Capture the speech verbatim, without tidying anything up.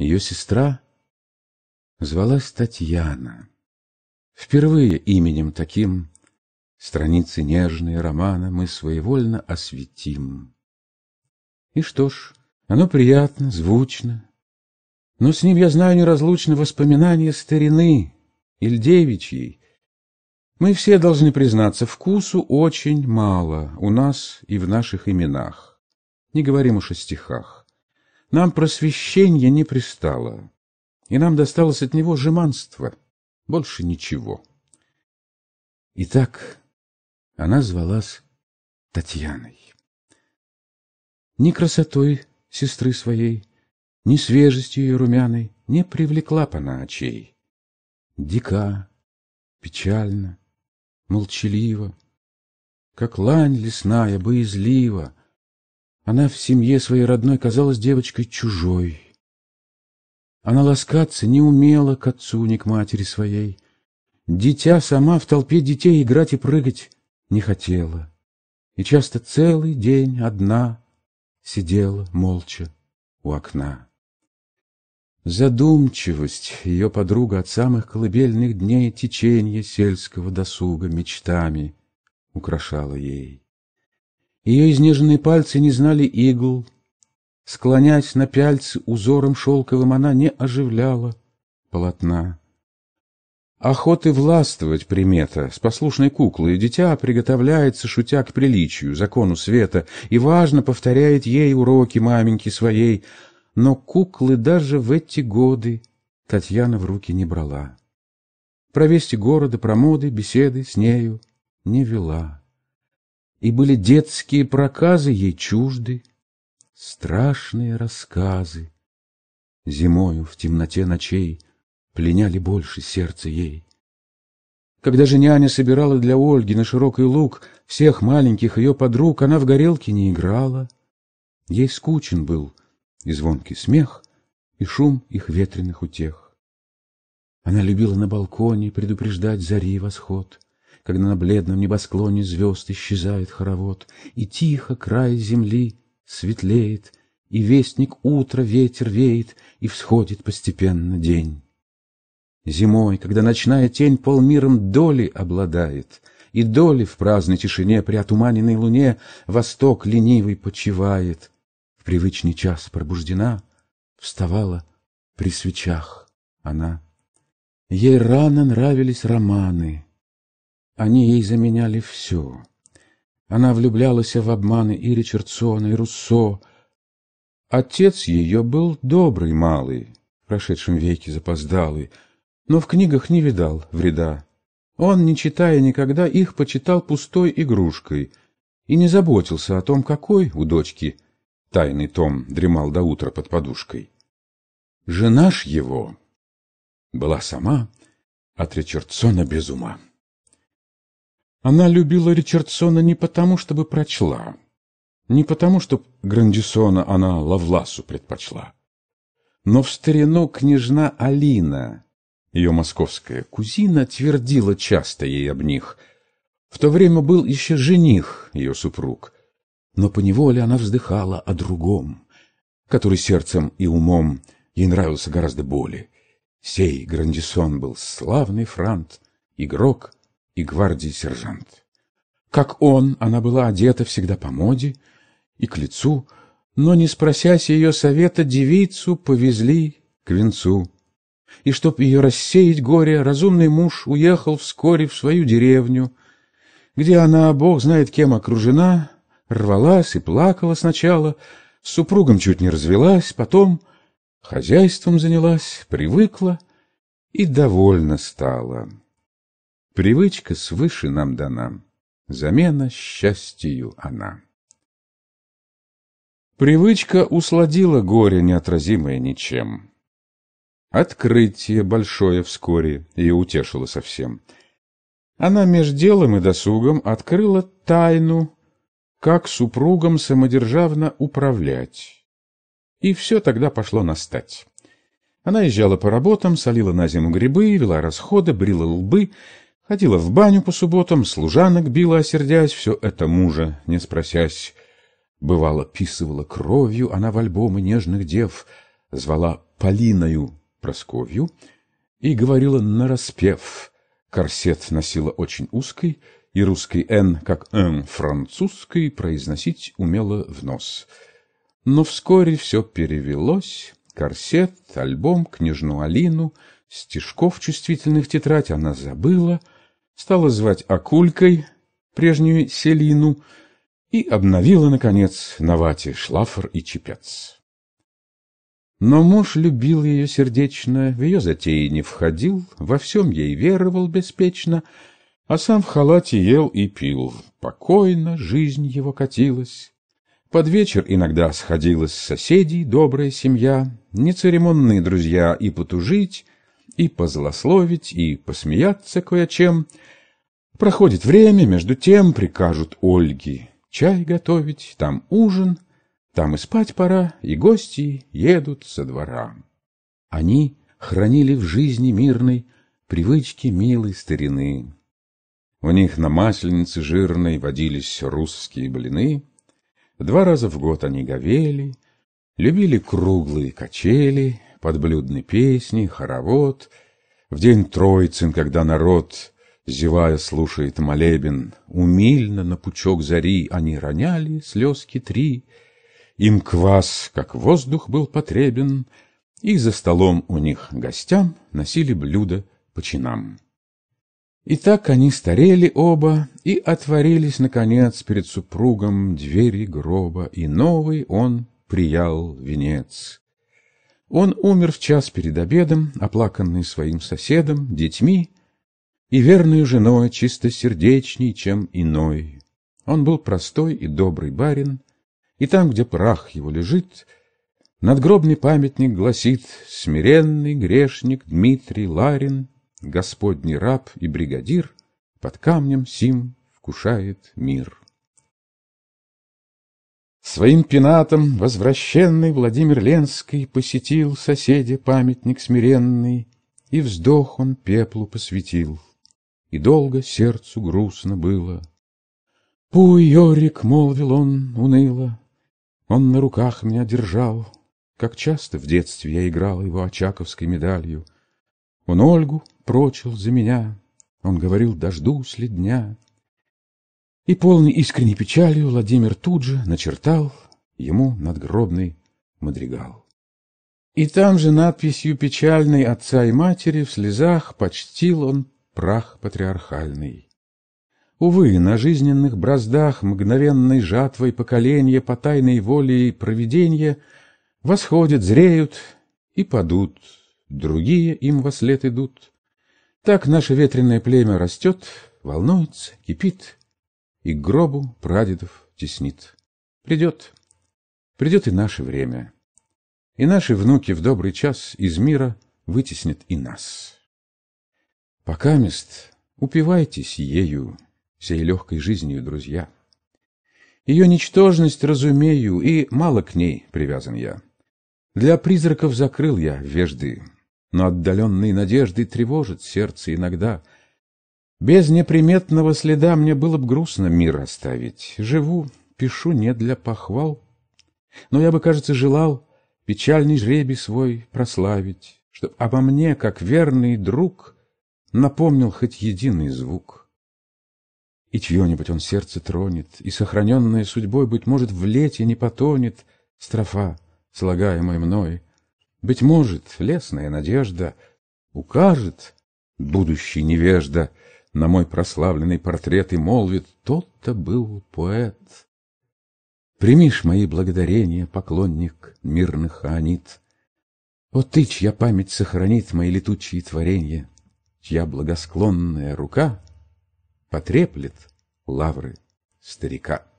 Ее сестра звалась Татьяна. Впервые именем таким страницы нежные романа мы своевольно осветим. И что ж, оно приятно, звучно, но с ним, я знаю, неразлучно воспоминания старины, ильдевичьей. Мы все должны признаться, вкусу очень мало у нас и в наших именах. Не говорим уж о стихах. Нам просвещение не пристало, и нам досталось от него жеманство, больше ничего. Итак, она звалась Татьяной. Ни красотой сестры своей, ни свежестью ее румяной не привлекла она очей. Дика, печально, молчалива, как лань лесная, боязлива, она в семье своей родной казалась девочкой чужой. Она ласкаться не умела к отцу, ни к матери своей. Дитя сама в толпе детей играть и прыгать не хотела. И часто целый день одна сидела молча у окна. Задумчивость ее подруга от самых колыбельных дней теченье сельского досуга мечтами украшала ей. Ее изнеженные пальцы не знали игл, склонясь на пяльцы узором шелковым, она не оживляла полотна. Охоты властвовать примета, с послушной куклой дитя приготовляется, шутя, к приличию, закону света, и важно повторяет ей уроки маменьки своей, но куклы даже в эти годы Татьяна в руки не брала. Про вести города, про моды, беседы с нею не вела. И были детские проказы ей чужды, страшные рассказы. Зимою в темноте ночей пленяли больше сердце ей. Когда же няня собирала для Ольги на широкий луг всех маленьких ее подруг, она в горелки не играла. Ей скучен был и звонкий смех, и шум их ветреных утех. Она любила на балконе предупреждать зари восход, когда на бледном небосклоне звезд исчезает хоровод, и тихо край земли светлеет, и вестник утра ветер веет, и всходит постепенно день. Зимой, когда ночная тень полмиром доли обладает, и доли в праздной тишине при отуманенной луне восток ленивый почивает, в привычный час пробуждена, вставала при свечах она. Ей рано нравились романы, они ей заменяли все. Она влюблялась в обманы и Ричардсона, и Руссо. Отец ее был добрый малый, в прошедшем веке запоздалый, но в книгах не видал вреда. Он, не читая никогда, их почитал пустой игрушкой и не заботился о том, какой у дочки тайный том дремал до утра под подушкой. Жена ж его была сама от Ричардсона без ума. Она любила Ричардсона не потому, чтобы прочла, не потому, что Грандисона она Лавласу предпочла, но в старину княжна Алина, ее московская кузина, твердила часто ей об них. В то время был еще жених ее супруг, но поневоле она вздыхала о другом, который сердцем и умом ей нравился гораздо более. Сей Грандисон был славный франт, игрок и гвардии сержант. Как он, она была одета всегда по моде и к лицу, но, не спросясь ее совета, девицу повезли к венцу. И чтоб ее рассеять горе, разумный муж уехал вскоре в свою деревню, где она, бог знает кем, окружена, рвалась и плакала сначала, с супругом чуть не развелась, потом хозяйством занялась, привыкла и довольна стала. Привычка свыше нам дана, замена счастью она. Привычка усладила горе, неотразимое ничем. Открытие большое вскоре ее утешило совсем. Она меж делом и досугом открыла тайну, как супругом самодержавно управлять. И все тогда пошло настать. Она езжала по работам, солила на зиму грибы, вела расходы, брила лбы, ходила в баню по субботам, служанок била, осердясь, все это мужа не спросясь. Бывало, писывала кровью она в альбомы нежных дев, звала Полиною Прасковью и говорила нараспев. Корсет носила очень узкий, и русский «н», как «н» французский, произносить умела в нос. Но вскоре все перевелось. Корсет, альбом, княжну Алину, стишков чувствительных тетрадь она забыла, стала звать Акулькой прежнюю Селину и обновила, наконец, на вате шлафор и чепец. Но муж любил ее сердечно, в ее затеи не входил, во всем ей веровал беспечно, а сам в халате ел и пил. Покойно жизнь его катилась. Под вечер иногда сходилась с соседей добрая семья, нецеремонные друзья и потужить, и позлословить, и посмеяться кое-чем. Проходит время, между тем прикажут Ольге чай готовить, там ужин, там и спать пора, и гости едут со двора. Они хранили в жизни мирной привычки милой старины. У них на масленице жирной водились русские блины. Два раза в год они говели, любили круглые качели, подблюдные песни, хоровод. В день Троицын, когда народ, зевая, слушает молебен, умильно на пучок зари они роняли слезки три. Им квас, как воздух, был потребен, и за столом у них гостям носили блюда по чинам. И так они старели оба, и отворились, наконец, перед супругом двери гроба, и новый он приял венец. Он умер в час перед обедом, оплаканный своим соседом, детьми и верной женой, чистосердечней, чем иной. Он был простой и добрый барин, и там, где прах его лежит, надгробный памятник гласит: «Смиренный грешник Дмитрий Ларин, господний раб и бригадир, под камнем сим вкушает мир». Своим пенатом возвращенный Владимир Ленский посетил соседя памятник смиренный, и вздох он пеплу посвятил, и долго сердцу грустно было. «Пуй, Йорик, — молвил он уныло, — он на руках меня держал, как часто в детстве я играл его очаковской медалью. Он Ольгу прочил за меня, он говорил: дождусь ли дня». И полный искренней печалью Владимир тут же начертал ему надгробный мадригал. И там же надписью печальной отца и матери в слезах почтил он прах патриархальный. Увы, на жизненных браздах мгновенной жатвой поколенья по тайной воле и провиденья восходят, зреют и падут, другие им во след идут. Так наше ветреное племя растет, волнуется, кипит, и к гробу прадедов теснит. Придет, придет и наше время, и наши внуки в добрый час из мира вытеснят и нас. Покамест упивайтесь ею, всей легкой жизнью, друзья. Ее ничтожность разумею, и мало к ней привязан я. Для призраков закрыл я вежды, но отдаленные надежды тревожат сердце иногда. Без неприметного следа мне было бы грустно мир оставить. Живу, пишу не для похвал, но я бы, кажется, желал печальный жребий свой прославить, чтоб обо мне, как верный друг, напомнил хоть единый звук. И чье-нибудь он сердце тронет, и сохраненная судьбой, быть может, в лете не потонет строфа, слагаемой мной. Быть может, лесная надежда укажет, будущий невежда, на мой прославленный портрет и молвит: тот-то был поэт. Примишь мои благодарения, поклонник мирных аонит. О ты, чья память сохранит мои летучие творенья, чья благосклонная рука потреплет лавры старика.